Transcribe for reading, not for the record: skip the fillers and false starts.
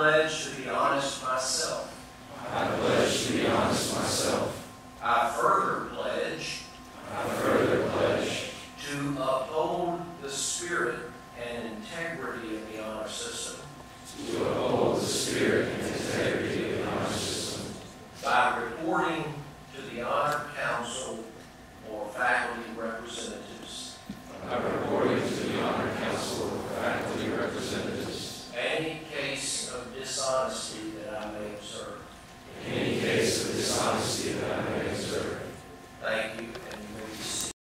pledge to be honest myself. I pledge to be honest myself. I further